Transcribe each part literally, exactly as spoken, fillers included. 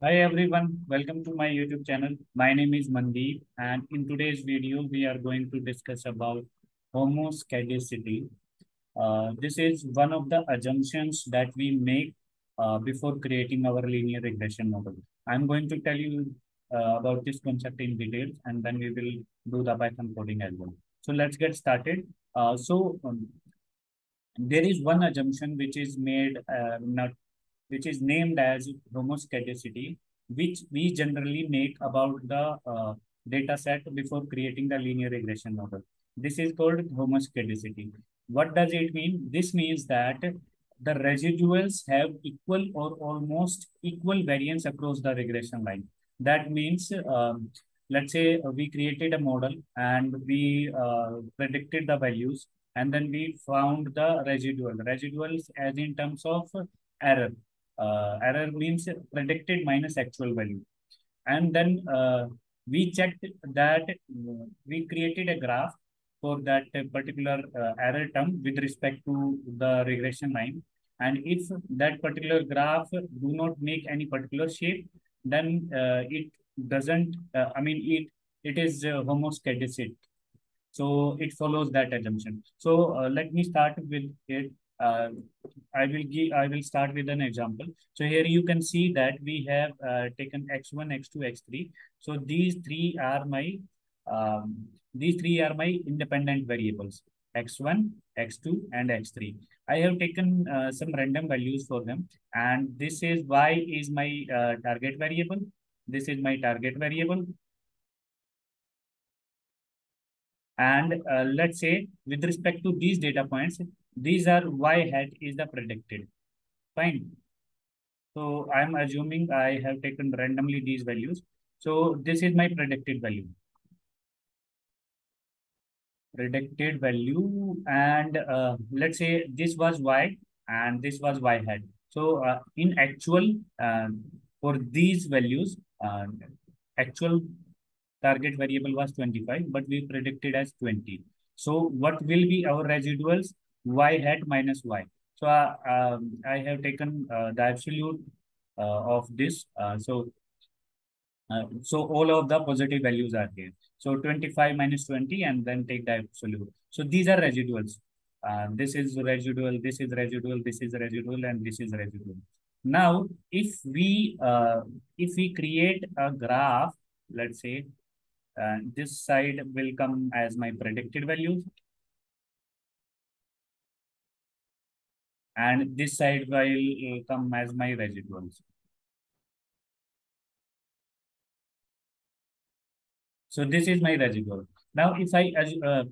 Hi everyone, welcome to my YouTube channel. My name is Mandeep and in today's video we are going to discuss about homoscedasticity. Uh, this is one of the assumptions that we make uh, before creating our linear regression model. I'm going to tell you uh, about this concept in detail and then we will do the Python coding as well. So let's get started. Uh, so um, there is one assumption which is made uh, not which is named as homoscedasticity, which we generally make about the uh, data set before creating the linear regression model. This is called homoscedasticity. What does it mean? This means that the residuals have equal or almost equal variance across the regression line. That means, um, let's say we created a model and we uh, predicted the values and then we found the residual. Residuals as in terms of error. Uh, error means predicted minus actual value. And then uh, we checked that uh, we created a graph for that particular uh, error term with respect to the regression line. And if that particular graph do not make any particular shape, then uh, it doesn't, uh, I mean, it it is uh, homoscedastic. So it follows that assumption. So uh, let me start with it. Uh, I will give. I will start with an example. So here you can see that we have uh, taken x one, x two, x three. So these three are my um, these three are my independent variables: x one, x two, and x three. I have taken uh, some random values for them, and this is y is my uh, target variable. This is my target variable. And uh, let's say with respect to these data points, these are y hat is the predicted. Fine. So I'm assuming I have taken randomly these values. So this is my predicted value. Predicted value. And uh, let's say this was y and this was y hat. So uh, in actual, uh, for these values, uh, actual target variable was twenty-five, but we predicted as twenty. So what will be our residuals? Y hat minus y. So uh, um, I have taken uh, the absolute uh, of this. Uh, so uh, so all of the positive values are here. So twenty-five minus twenty and then take the absolute. So these are residuals. Uh, this is residual, this is residual, this is residual, and this is residual. Now, if we, uh, if we create a graph, let's say uh, this side will come as my predicted values. And this side will come as my residuals. So this is my residual. Now, if I uh,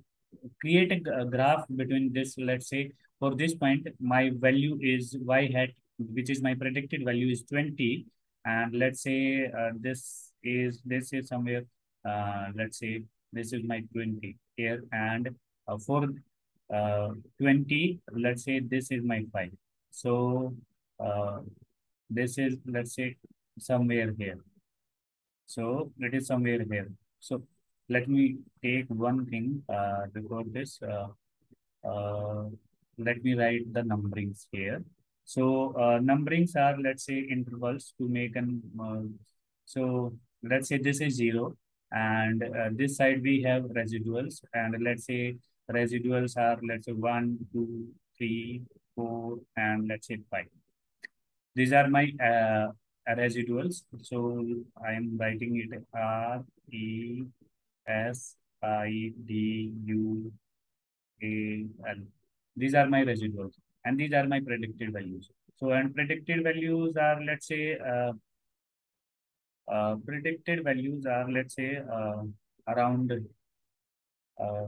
create a graph between this, let's say for this point, my value is y hat, which is my predicted value is twenty. And let's say uh, this is, this is somewhere, uh, let's say this is my twenty here. And uh, for Uh, twenty, let's say this is my five. So uh, this is, let's say, somewhere here. So it is somewhere here. So let me take one thing, uh, record this. Uh, uh, let me write the numberings here. So uh, numberings are, let's say, intervals to make an, uh, so let's say this is zero. And uh, this side we have residuals. And let's say residuals are, let's say, one, two, three, four, and let's say five. These are my uh, residuals. So I am writing it R E S I D U A L. These are my residuals and these are my predicted values. So and predicted values are, let's say, uh, uh, predicted values are, let's say, uh, around uh,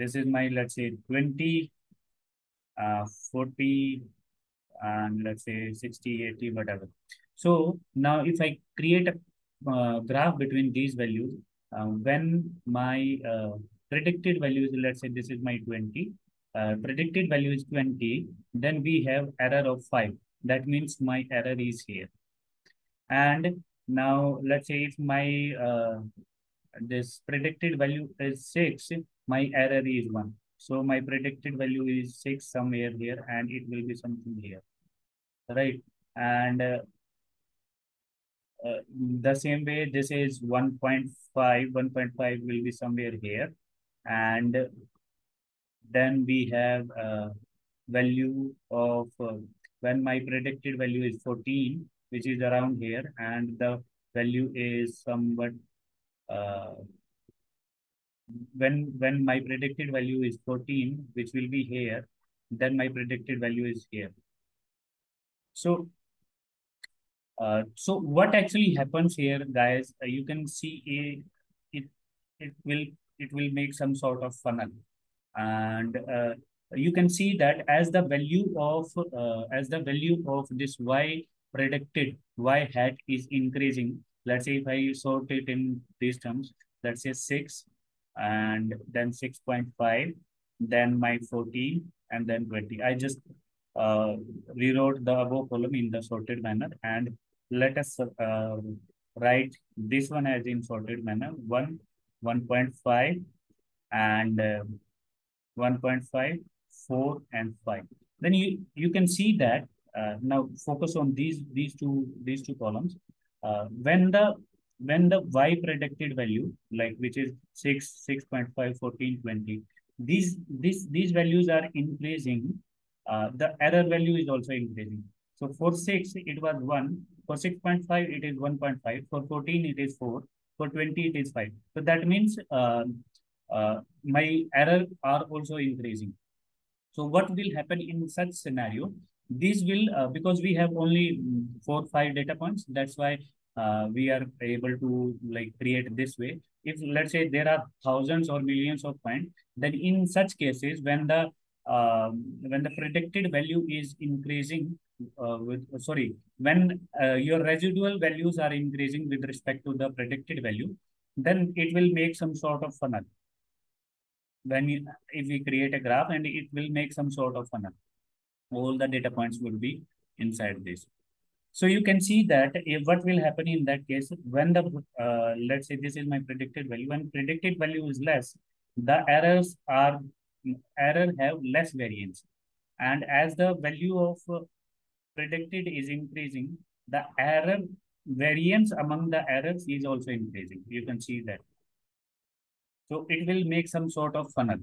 this is my, let's say, twenty, uh, forty, and let's say sixty, eighty, whatever. So now if I create a uh, graph between these values, uh, when my uh, predicted value is, let's say this is my twenty, uh, predicted value is twenty, then we have error of five. That means my error is here. And now let's say if my uh, this predicted value is six, my error is one. So my predicted value is six somewhere here and it will be something here, right? And uh, uh, the same way this is one point five, one point five will be somewhere here, and then we have a value of uh, when my predicted value is fourteen, which is around here, and the value is somewhat uh, when when my predicted value is fourteen, which will be here, then my predicted value is here. So uh, so what actually happens here, guys, uh, you can see a, it it will it will make some sort of funnel, and uh, you can see that as the value of uh, as the value of this y predicted, y hat is increasing. Let's say if I sort it in these terms, let's say six, and then six point five, then my fourteen, and then twenty. I just uh, rewrote the above column in the sorted manner, and let us uh, write this one as in sorted manner, one, one point five, and uh, one point five, four, and five. Then you, you can see that uh, now focus on these these two these two columns. Uh, when the when the y predicted value, like which is six, six point five, fourteen, twenty, these these these values are increasing, uh, the error value is also increasing. So for six it was one, for six point five it is one point five, for fourteen it is four, for twenty it is five. So that means uh, uh, my errors are also increasing. So what will happen in such scenario? These will, uh, because we have only four, five data points, that's why uh, we are able to like create this way. If let's say there are thousands or millions of points, then in such cases, when the uh, when the predicted value is increasing, uh, with sorry, when uh, your residual values are increasing with respect to the predicted value, then it will make some sort of funnel. When you, if we create a graph, and it will make some sort of funnel, all the data points would be inside this. So you can see that if what will happen in that case, when the, uh, let's say this is my predicted value, when predicted value is less, the errors are, error have less variance. And as the value of predicted is increasing, the error variance among the errors is also increasing. You can see that. So it will make some sort of funnel.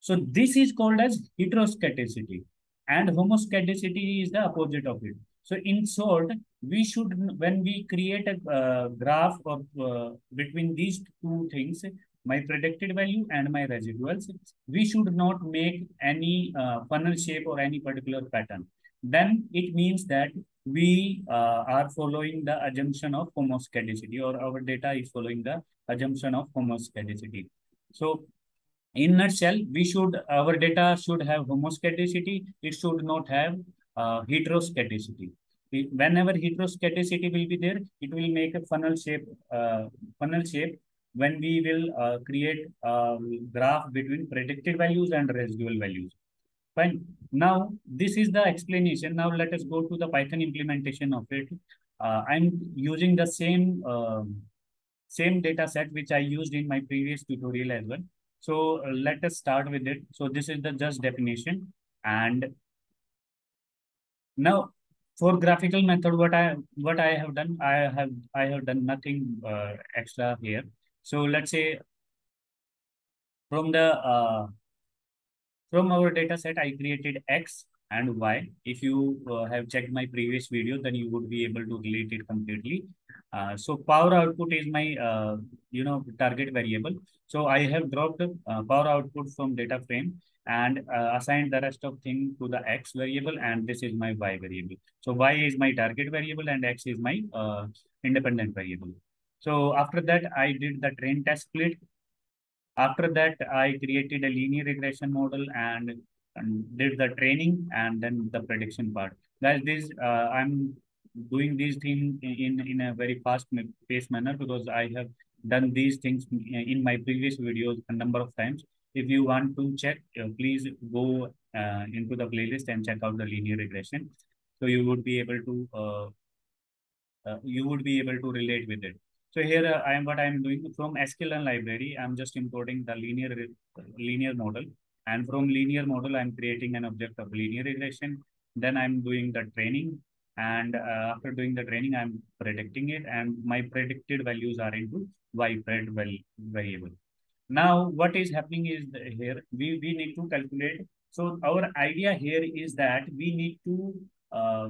So this is called as heteroscedasticity, and homoscedasticity is the opposite of it. So in short, we should, when we create a uh, graph of uh, between these two things, my predicted value and my residuals, we should not make any uh, funnel shape or any particular pattern. Then it means that we uh, are following the assumption of homoscedasticity, or our data is following the assumption of homoscedasticity. So in nutshell, we should, our data should have homoscedasticity. It should not have uh, heteroscedasticity. Whenever heteroscedasticity will be there, it will make a funnel shape. Uh, funnel shape when we will uh, create a graph between predicted values and residual values. Fine. Now, this is the explanation. Now, let us go to the Python implementation of it. Uh, I'm using the same, uh, same data set which I used in my previous tutorial as well. So, uh, let us start with it. So, this is the just definition. And now, for graphical method, what I, what I have done, I have, I have done nothing uh, extra here. So, let's say from the... Uh, From our data set, I created X and Y. If you uh, have checked my previous video, then you would be able to relate it completely. Uh, so power output is my, uh, you know, target variable. So I have dropped uh, power output from data frame and uh, assigned the rest of thing to the X variable, and this is my Y variable. So Y is my target variable and X is my uh, independent variable. So after that, I did the train test split. After that, I created a linear regression model and, and did the training and then the prediction part. Guys, this uh, I'm doing these things in, in a very fast-paced manner because I have done these things in my previous videos a number of times. If you want to check, uh, please go uh, into the playlist and check out the linear regression. So you would be able to uh, uh, you would be able to relate with it. So here uh, I am what I am doing from S Q L library. I am just importing the linear linear model, and from linear model I am creating an object of linear regression. Then I am doing the training, And uh, after doing the training, I'm predicting it, and my predicted values are into Y-pred variable. Now, what is happening is here, we, we need to calculate. So our idea here is that we need to uh,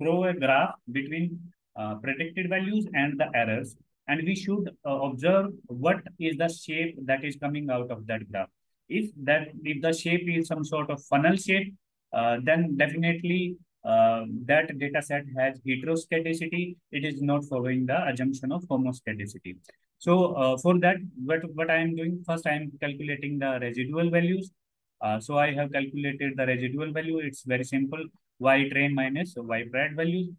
draw a graph between uh, predicted values and the errors. And we should uh, observe what is the shape that is coming out of that graph. If that if the shape is some sort of funnel shape, uh, then definitely uh, that data set has heteroscedasticity. It is not following the assumption of homoscedasticity. So uh, for that, what, what I am doing, first I am calculating the residual values. Uh, so I have calculated the residual value. It's very simple, y train minus y pred values.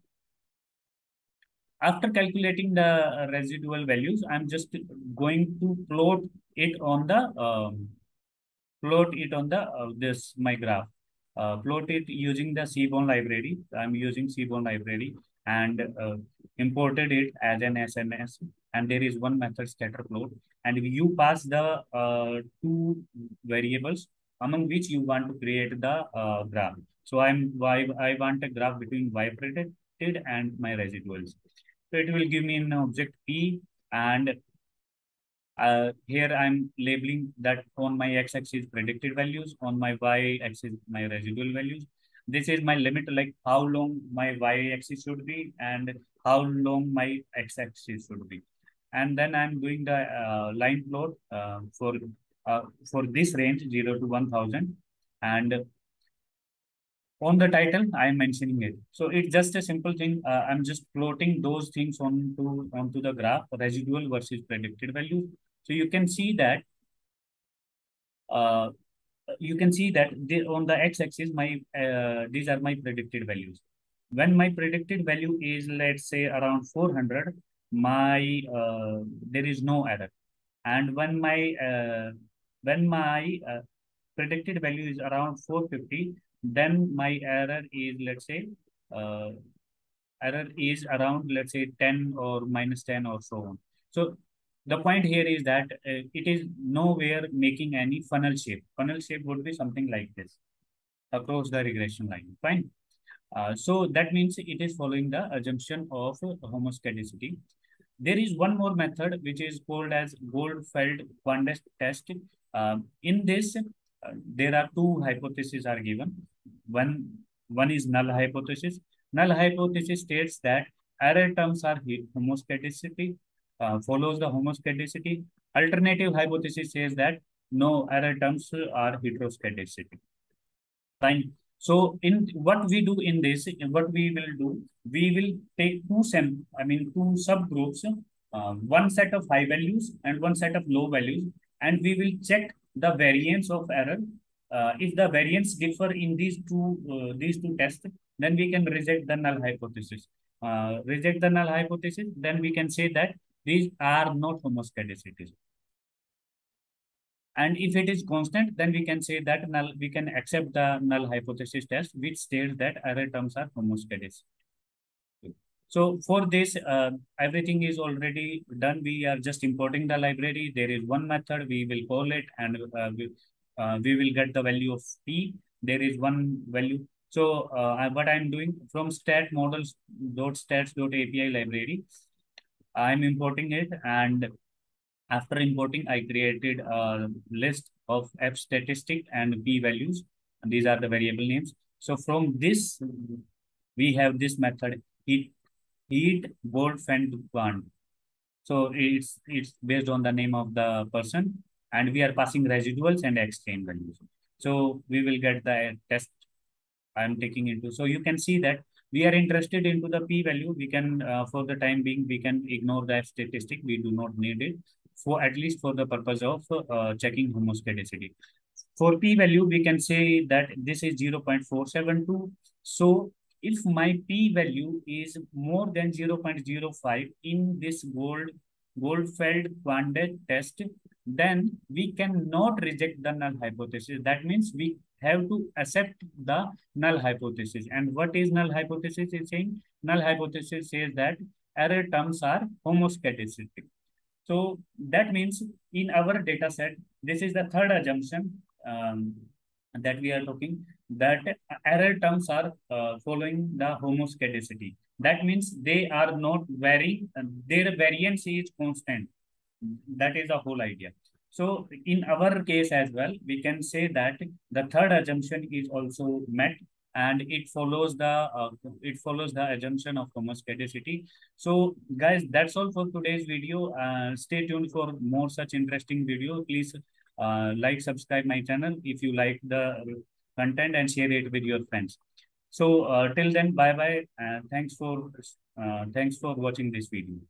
After calculating the residual values, I'm just going to plot it on the um, plot it on the uh, this my graph. Uh, plot it using the seaborn library. I'm using seaborn library and uh, imported it as an S N S. And there is one method scatter plot. And you pass the uh, two variables among which you want to create the uh, graph. So I'm I, I want a graph between y predicted and my residuals. So it will give me an object P, and uh, here I'm labeling that on my x-axis predicted values, on my y-axis my residual values. This is my limit, like how long my y-axis should be and how long my x-axis should be. And then I'm doing the uh, line plot uh, for, uh, for this range zero to one thousand. And on the title, I'm mentioning it. So it's just a simple thing. Uh, I'm just plotting those things onto, onto the graph, residual versus predicted value. So you can see that uh, you can see that they, on the x-axis, my uh, these are my predicted values. When my predicted value is, let's say, around four hundred, my uh, there is no error. And when my uh, when my uh, predicted value is around four fifty. Then my error is, let's say, uh, error is around, let's say, ten or minus ten or so on. So the point here is that uh, it is nowhere making any funnel shape. Funnel shape would be something like this across the regression line. Fine. Uh, so that means it is following the assumption of homoscedasticity. There is one more method which is called as Goldfeld-Quandt Test. Uh, in this, Uh, there are two hypotheses are given. One, one is null hypothesis. Null hypothesis states that error terms are homoscedasticity, uh, follows the homoscedasticity. Alternative hypothesis says that no, error terms are heteroscedasticity. Fine. So in what we do in this, what we will do, we will take two sem, I mean two subgroups, uh, one set of high values and one set of low values, and we will check the variance of error. Uh, if the variance differ in these two uh, these two tests, then we can reject the null hypothesis. Uh, reject the null hypothesis, then we can say that these are not homoscedasticities. And if it is constant, then we can say that null. We can accept the null hypothesis test, which states that error terms are homoscedastic. So for this, uh, everything is already done. We are just importing the library. There is one method, we will call it, and uh, we, uh, we will get the value of P. There is one value. So uh, what I'm doing from stat models.stats.api library, I'm importing it. And after importing, I created a list of F statistic and P values. And these are the variable names. So from this, we have this method. It, Heat Goldfeld-Quandt. So it's it's based on the name of the person, and we are passing residuals and extreme values. So we will get the test I'm taking into. So you can see that we are interested into the p-value. We can, uh, for the time being, we can ignore that statistic. We do not need it for at least for the purpose of uh, checking homoscedasticity. For p-value, we can say that this is zero point four seven two. So if my p-value is more than zero point zero five in this Gold, Goldfeld-Quandt test, then we cannot reject the null hypothesis. That means we have to accept the null hypothesis. And what is null hypothesis? It's saying null hypothesis says that error terms are homoscedastic. So that means in our data set, this is the third assumption um, that we are looking. that error terms are uh, following the homoscedasticity. That means they are not varying, their variance is constant. That is the whole idea. So in our case as well, we can say that the third assumption is also met, and it follows the uh, it follows the assumption of homoscedasticity. So guys, that's all for today's video. Uh, stay tuned for more such interesting videos. Please uh, like, subscribe my channel if you like the content, and share it with your friends. So uh, till then, bye bye. Uh, thanks for uh, thanks for watching this video.